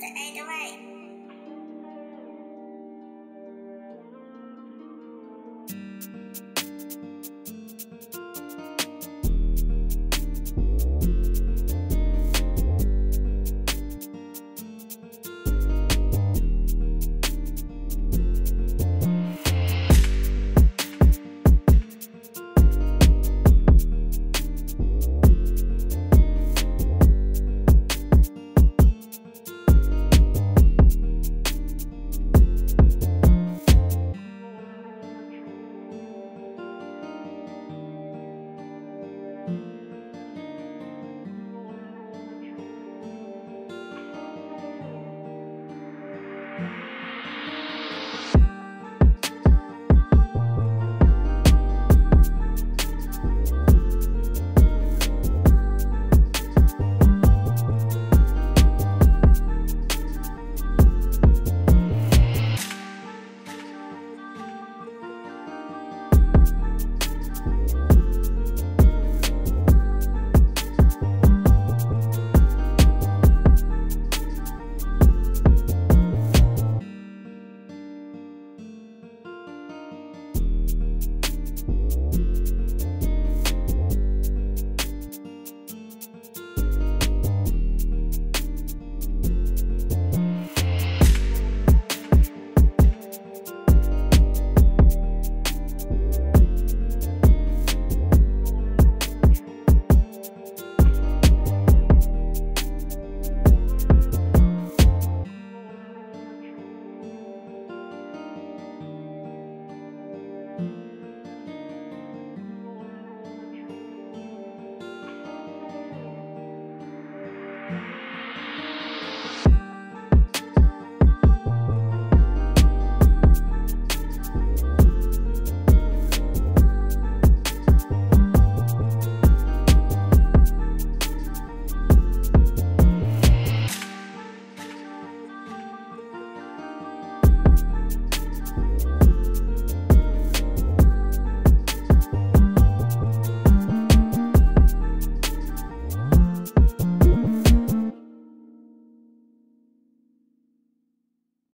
the 808.